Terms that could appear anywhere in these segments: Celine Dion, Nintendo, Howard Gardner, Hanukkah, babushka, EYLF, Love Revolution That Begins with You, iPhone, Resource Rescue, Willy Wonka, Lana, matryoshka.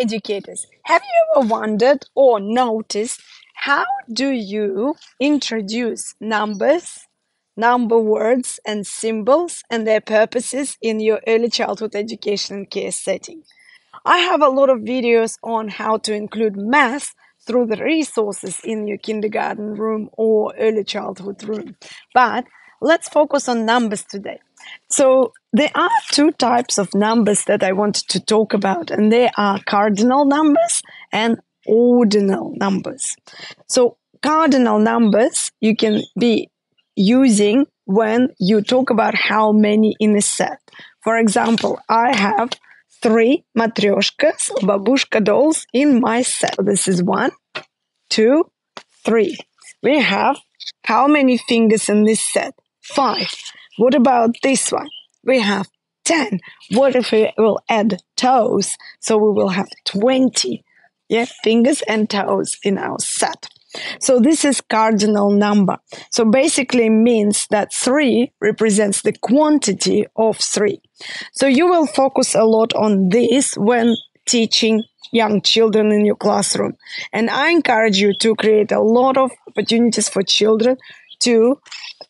educators, have you ever wondered or noticed how do you introduce numbers, number words and symbols and their purposes in your early childhood education and care setting? I have a lot of videos on how to include math through the resources in your kindergarten room or early childhood room, but let's focus on numbers today. So there are two types of numbers that I wanted to talk about, and they are cardinal numbers and ordinal numbers. So cardinal numbers you can be using when you talk about how many in a set. For example, I have 3 matryoshkas, babushka dolls in my set. This is 1, 2, 3. We have how many fingers in this set? 5. What about this one? We have 10. What if we will add toes? So we will have 20, yeah, fingers and toes in our set. So this is cardinal number. So basically means that 3 represents the quantity of 3. So you will focus a lot on this when teaching young children in your classroom. And I encourage you to create a lot of opportunities for children to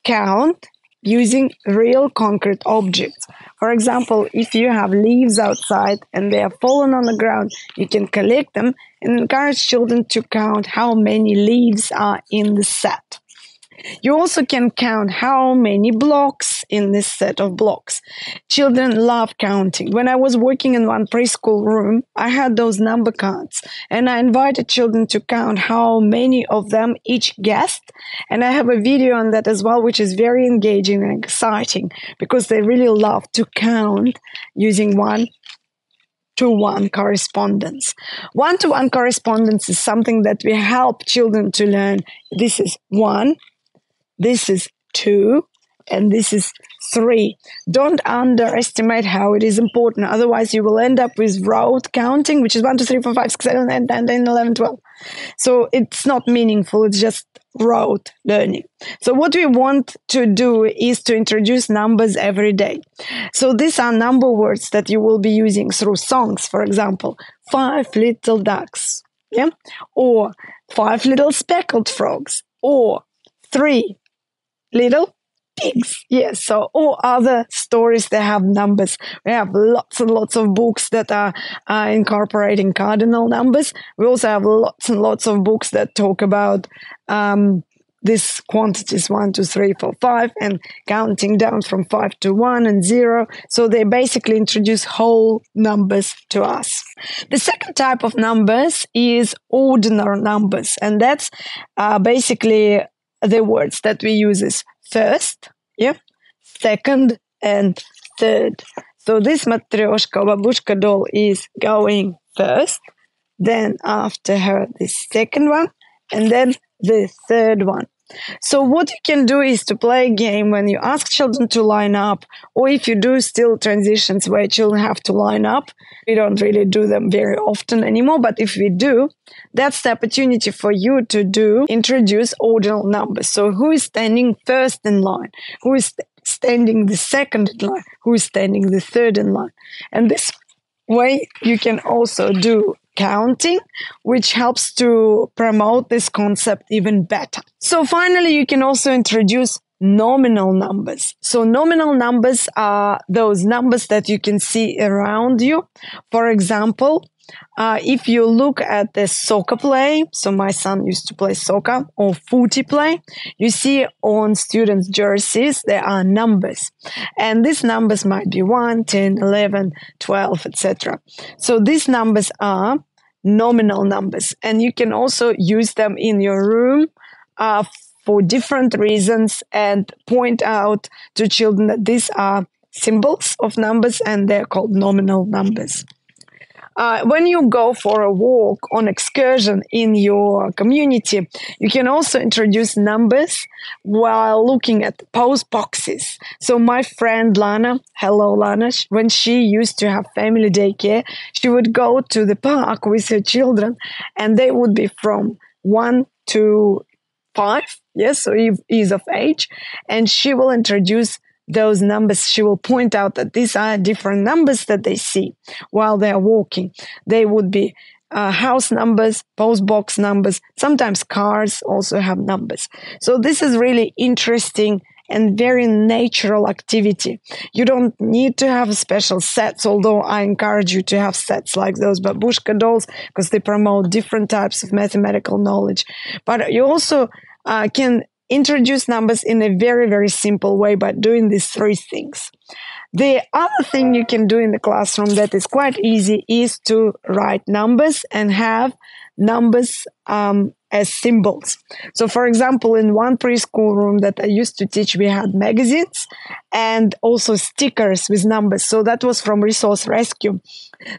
count using real concrete objects. For example, if you have leaves outside and they are fallen on the ground, you can collect them and encourage children to count how many leaves are in the set. You also can count how many blocks in this set of blocks. Children love counting. When I was working in one preschool room, I had those number cards, and I invited children to count how many of them each guessed. And I have a video on that as well, which is very engaging and exciting because they really love to count using one-to-one correspondence. One-to-one correspondence is something that we help children to learn. This is 1. This is 2, and this is 3. Don't underestimate how it is important. Otherwise, you will end up with rote counting, which is 1, 2, 3, 4, 5, 6, 7, 8, 9, 10, 11, 12. So it's not meaningful. It's just rote learning. So what we want to do is to introduce numbers every day. So these are number words that you will be using through songs. For example, 5 little ducks, yeah? Or 5 little speckled frogs, or 3 little pigs, yes, so all other stories that have numbers. We have lots and lots of books that are incorporating cardinal numbers. We also have lots and lots of books that talk about these quantities, 1, 2, 3, 4, 5, and counting down from 5 to 1 and 0. So they basically introduce whole numbers to us. The second type of numbers is ordinal numbers, and that's basically the words that we use is first, yeah, second, and third. So this matryoshka, babushka doll is going first, then after her the second one, and then the third one. So what you can do is to play a game when you ask children to line up, or if you do still transitions where children have to line up. We don't really do them very often anymore, but if we do, that's the opportunity for you to introduce ordinal numbers. So who is standing first in line? Who is standing the second in line? Who is standing the third in line? And this way you can also do counting, which helps to promote this concept even better. So finally, you can also introduce nominal numbers. So nominal numbers are those numbers that you can see around you. For example, if you look at the soccer play, so my son used to play soccer, or footy play, you see on students' jerseys there are numbers. And these numbers might be 1, 10, 11, 12, etc. So these numbers are nominal numbers, and you can also use them in your room for different reasons and point out to children that these are symbols of numbers and they're called nominal numbers. When you go for a walk on excursion in your community, you can also introduce numbers while looking at post boxes. So my friend Lana, hello Lana, when she used to have family daycare, she would go to the park with her children, and they would be from 1 to 5, yes, so he is of age, and she will introduce those numbers, she will point out that these are different numbers that they see while they're walking. They would be house numbers, post box numbers, sometimes cars also have numbers. So this is really interesting and very natural activity. You don't need to have special sets, although I encourage you to have sets like those babushka dolls, because they promote different types of mathematical knowledge. But you also can introduce numbers in a very, very simple way by doing these three things. The other thing you can do in the classroom that is quite easy is to write numbers and have numbers as symbols. So, for example, in one preschool room that I used to teach, we had magazines and also stickers with numbers. So that was from Resource Rescue.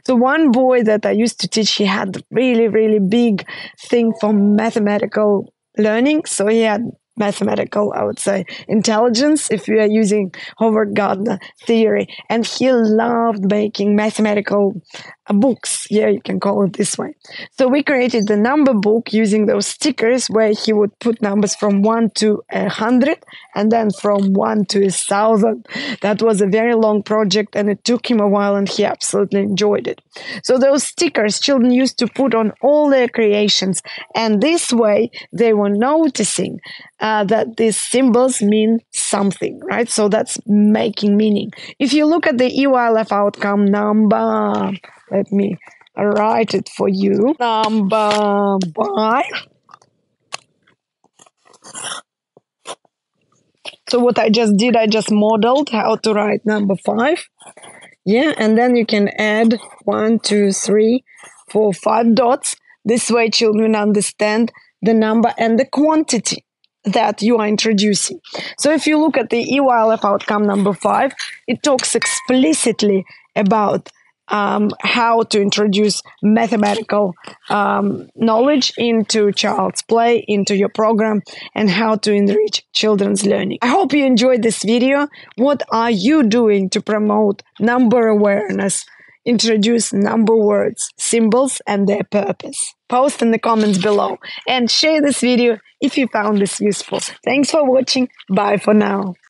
So one boy that I used to teach, he had really, really big thing for mathematical learning. So he had mathematical, I would say, intelligence, if we are using Howard Gardner theory. And he loved making mathematical books. Yeah, you can call it this way. So we created the number book using those stickers where he would put numbers from 1 to 100 and then from 1 to 1,000. That was a very long project and it took him a while and he absolutely enjoyed it. So those stickers children used to put on all their creations, and this way they were noticing that these symbols mean something, right? So that's making meaning. If you look at the EYLF outcome number, let me write it for you. Number by. So what I just did, I just modeled how to write number 5. Yeah, and then you can add 1, 2, 3, 4, 5 dots. This way children understand the number and the quantity that you are introducing. So if you look at the EYLF outcome number 5, it talks explicitly about how to introduce mathematical knowledge into child's play, into your program, and how to enrich children's learning. I hope you enjoyed this video. What are you doing to promote number awareness, introduce number words, symbols, and their purpose? Post in the comments below and share this video if you found this useful. Thanks for watching. Bye for now.